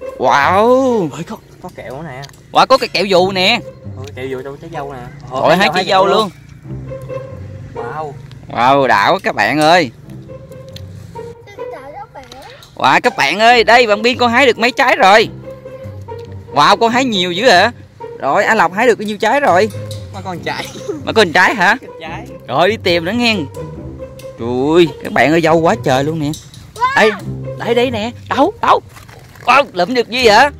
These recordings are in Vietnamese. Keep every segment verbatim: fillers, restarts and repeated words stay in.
Wow. Ôi, có, có kẹo nè. Wow, có cái kẹo dù nè. Ôi, kẹo dù trong trái dâu nè. Ôi, hai trái dâu luôn. Wow. Wow, đã quá các bạn ơi. Wow, các bạn ơi, đây bạn Biên con hái được mấy trái rồi. Wow, con hái nhiều dữ hả? Rồi, anh Lộc hái được bao nhiêu trái rồi? Mà con trái. Mà con trái hả? Con trái. Rồi đi tìm nữa nghe. Trời ơi, các bạn ơi, dâu quá trời luôn nè. Đây, đây đây nè, đâu, đâu. Wow, lượm được gì hả?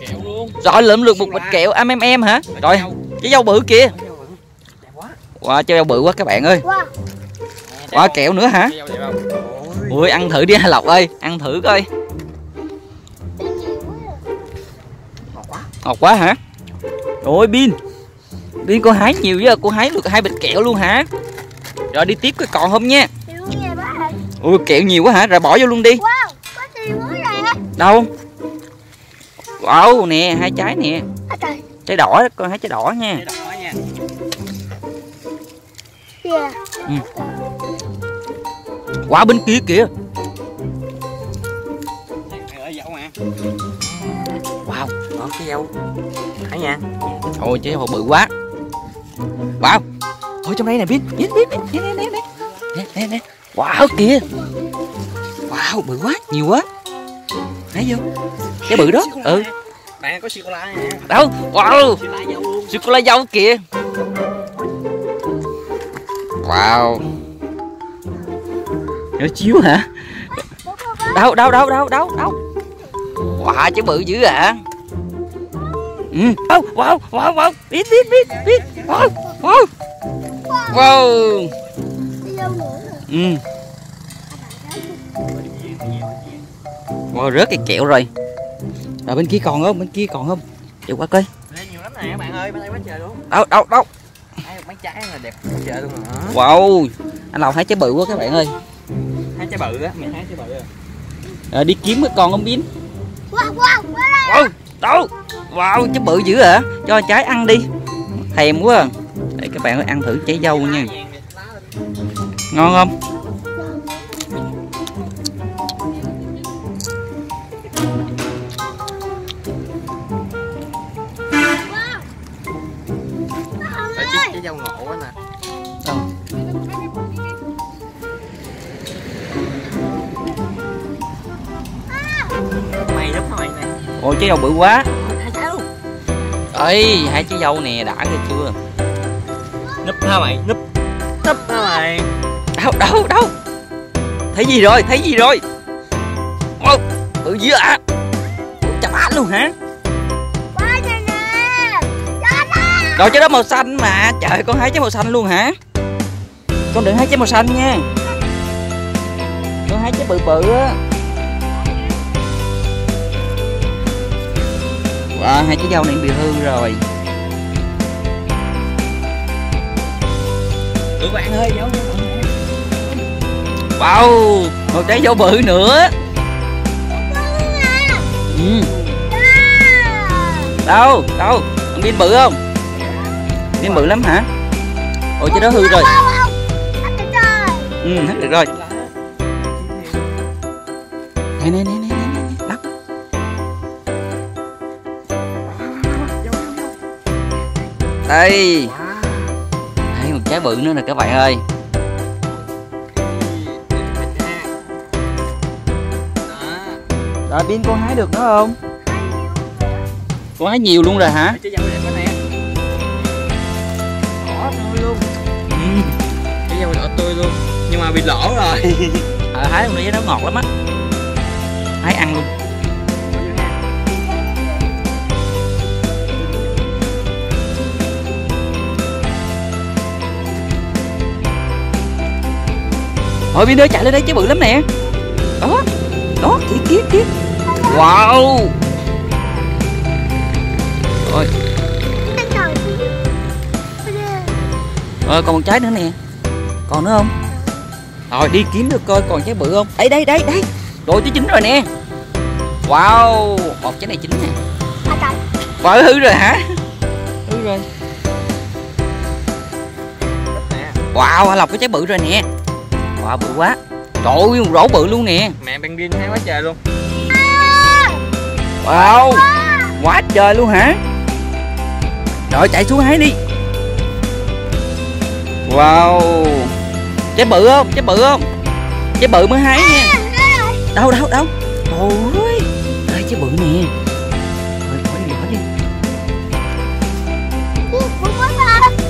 Kẹo luôn. Rồi lượm được một bịch kẹo em em hả? Rồi, cái dâu bự kìa. Wow, trái dâu bự quá các bạn ơi. Wow, kẹo nữa hả? Ui, ăn thử đi anh Lộc ơi, ăn thử coi. Ngọt quá hả? Ôi Bin, Bin cô hái nhiều chứ, cô hái được hai bịch kẹo luôn hả? Rồi đi tiếp coi còn không nha. Ui kẹo nhiều quá hả? Rồi bỏ vô luôn đi. Wow, có gì mới rồi. Đâu? Wow nè, hai trái nè. Trái đỏ, con hái trái đỏ nha. Trái đỏ nha. Yeah. Ừ. Qua wow, bên kia kìa. Wow, đó cái dâu. Hả nha. Thôi chứ dâu bự quá. Wow. Thôi trong đây nè biết, biết biết biết nè nè nè. Nè nè nè. Wow kìa. Wow, bự quá, nhiều quá. Thấy vô. Cái bự đó. Ừ. Bạn có sô cô la nè. Đâu? Wow. Sô cô la dâu kìa. Wow. Nó chiếu hả? Đâu đâu đâu đâu đâu đâu. Wow, chứ bự dữ ạ. Ừ. Wow, wow, wow, wow. Biết biết biết biết. Wow. Wow. Wow. Ừ. Wow, rớt cái kẹo rồi. Rồi bên kia còn không? Bên kia còn không? Chịu quá coi. Lên nhiều lắm nè các bạn ơi, bên đây quá trời luôn. Đâu đâu đâu. Mấy trái là đẹp quá trời luôn hả? Wow. Anh Lộc thấy trái bự quá các bạn ơi. Hái trái bự á, mình hái trái bự rồi. Rồi đi kiếm cái con ống biến. Wow, wow, wow. Đâu? Wow, trái bự dữ hả? Cho trái ăn đi. Thèm quá. Để các bạn ơi ăn thử trái dâu nha. Ngon không? Trái dâu ngộ quá nè. Đâu? Mày lắm mày này. Ôi trái dâu bự quá. Ê, hai trái dâu nè, đã rồi chưa? Núp hả mày? Núp. Núp hả mày? Đâu đâu đâu. Thấy gì rồi? Thấy gì rồi? Ô, bự dữ ạ. Chà bá luôn hả? Rồi trái đó màu xanh mà, trời con hái trái màu xanh luôn hả? Con đừng hái trái màu xanh nha. Con hái trái bự bự á. Wow, hai trái dâu này bị hư rồi. Tụi bạn ơi, dâu dâu. Wow, một trái dâu bự nữa. Ừ. Đâu, đâu, con Bin bự không? Miếng bự lắm hả? Ôi chứ đó hư rồi. Ừ, hết được rồi. Nè nè nè nè nè, lắc. Đây. Đây một trái bự nữa nè các bạn ơi. Rồi Bin con hái được nữa không? Con hái nhiều luôn rồi hả? Dâu đỏ tươi luôn nhưng mà bị lỗ rồi. Ờ hái con này nó ngọt lắm á, hái ăn luôn. Thôi Bin ơi chạy lên đây chứ bự lắm nè. Đó đó kìa kìa kìa. Wow. Rồi rồi còn một trái nữa nè. Còn nữa không? Rồi đi kiếm được coi còn trái bự không? Đây đây đây đây. Rồi trái chín rồi nè. Wow, một trái này chín nè. Vỡ hư rồi hả? Hư rồi. Wow, anh Lộc cái trái bự rồi nè. Wow, bự quá. Trời ơi, một rổ bự luôn nè. Mẹ bạn Bin hay quá trời luôn. Wow, quá trời luôn hả? Rồi chạy xuống hái đi. Wow, trái bự không? Trái bự không? Trái bự mới hái nha. Đâu đâu đâu? Ôi, đây trái bự nè.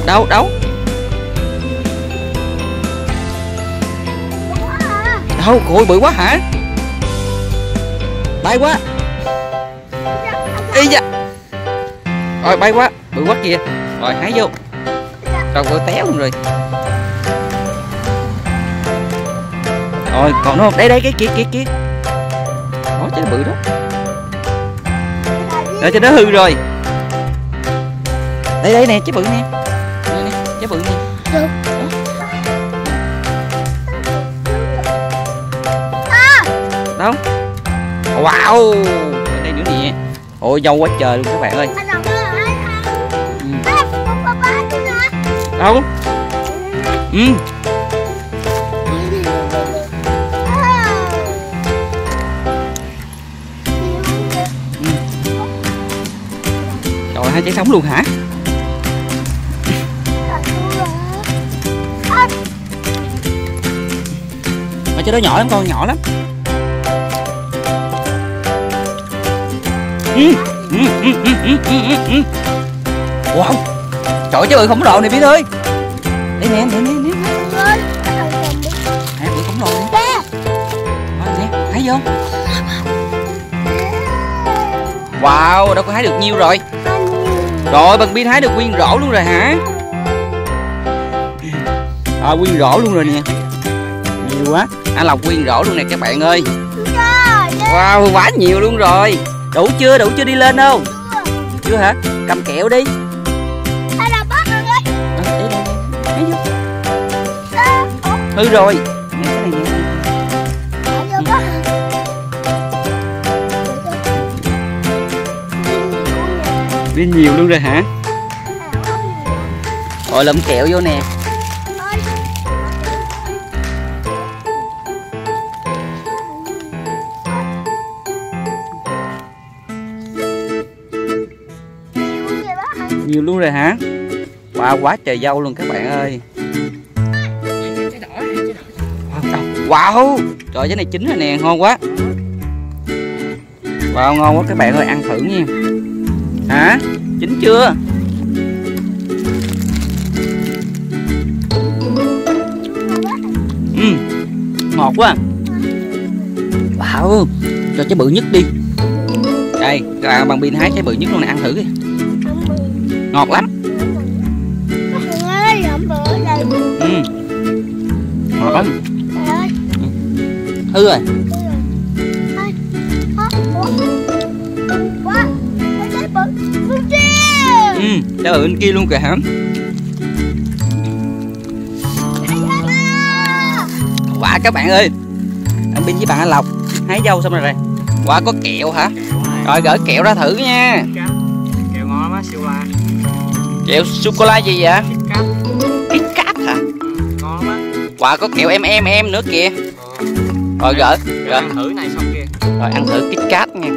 Đâu đâu? Đâu cùi bự quá hả? Bay quá. Ý da. Rồi bay quá, bự quá kìa. Rồi hái vô. Rồi bự té luôn rồi. Rồi còn nó không? Đây đây cái kia kia kia. Đó chứ bự đó. Để cho nó hư rồi. Đây đây nè, chứ bự nè. Trái bự nè. Đâu? Đâu? Wow, ở đây nữa nè. Ôi dâu quá trời luôn các bạn ơi. Đâu? Ừ. Trời ơi, hai trái sống luôn hả? Mà chứ đó nhỏ lắm con, nhỏ lắm. Ừ, ừ, ừ, ừ, ừ, ừ, ừ. Wow, trời ơi trái bự khổng lồ này biết ơi. Đây nè, nè, nè, nè. Hả, bự khổng lồ nè. Wow, nè, hái vô. Wow, đâu có hái được nhiêu rồi. Rồi, bằng pin hái được nguyên rổ luôn rồi hả? À, nguyên rổ luôn rồi nè. Nhiều quá. Anh Lộc nguyên rổ luôn nè các bạn ơi. Wow, quá nhiều luôn rồi. Đủ chưa? Đủ chưa đi lên không? Chưa. Chưa hả? Cầm kẹo đi. Hay là bớt rồi đi. Hư rồi. Đi nhiều luôn rồi hả? Rồi lượm kẹo vô nè. Nhiều luôn rồi hả? Wow, quá trời dâu luôn các bạn ơi. Wow, trời cái này chín rồi nè, ngon quá. Wow, ngon quá các bạn ơi, ăn thử nha. Hả? Chín chưa? Ừ, ngọt quá. Wow, cho trái bự nhất đi. Đây, các bạn bằng pin hái trái bự nhất luôn nè, ăn thử đi. Ngọt lắm. Ừ. Ngọt lắm. Hư rồi. Ừ, trái bự bên kia luôn kìa hả? Quả wow, các bạn ơi. Anh Bin với bạn Anh Lộc hái dâu xong rồi này. Quả wow, có kẹo hả? Rồi gỡ kẹo ra thử nha. Kẹo ngon quá, siêu la. Kẹo sô-cô-la gì vậy? Kit Kat hả? Ngon quá. Quả wow, có kẹo em em em nữa kìa. Rồi gỡ, rồi ăn thử này xong kia. Rồi ăn thử Kit Kat nha.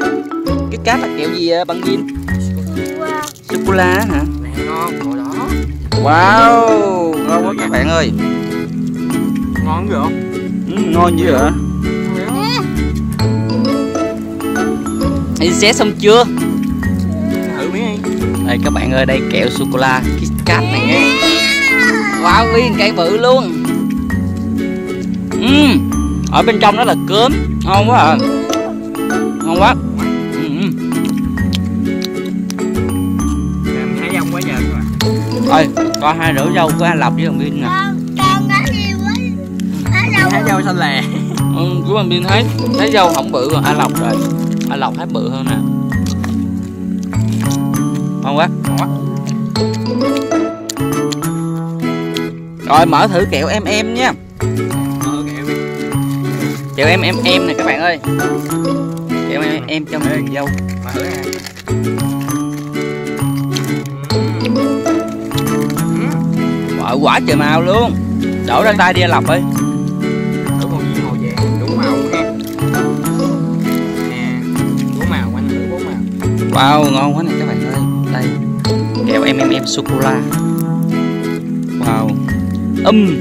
Kit Kat là kẹo gì vậy? Bằng viên sô-cô-la hả? Này ngon, ngồi đó. Wow, ngon quá các bạn ơi. Ngon dữ không? Ừ, ngon dữ hả? Đi xé xong chưa? Thử miếng đi. Đây các bạn ơi, đây kẹo sô-cô-la Kit Kat này nha. Wow, nguyên cây bự luôn. Uhm, ở bên trong đó là cớm, ngon quá à. Ngon quá. Ơi, có hai rửa dâu của Anh Lộc với thằng Bin nè. Con đã nhiều quá. Hái dâu xanh lè. Ừ, của thằng Bin thấy thấy dâu không bự rồi Anh Lộc rồi. Anh Lộc thấy bự hơn nè. Ngon quá, ngon quá. Rồi mở thử kẹo em em nha. Mở kẹo đi. Kẹo em em em nè các bạn ơi. Kẹo em em, em trong thằng dâu. Mở thử nè. Quả trời màu luôn. Đổ ra tay đi Anh Lộc ơi. Thử con viên màu vàng, đủ màu ha. Nè, đủ màu, anh thử bốn màu. Wow, ngon quá này các bạn ơi. Đây, kẹo em em em sô-cô-la. Wow. Âm um.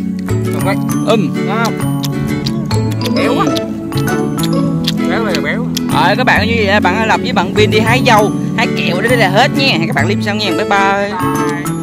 Âm um. Béo quá. Béo này là béo. Rồi các bạn, như vậy bạn Lập với bạn Vin đi hái dâu, hái kẹo đó là hết nha. Các bạn clip sau nha. Bye bye. Bye.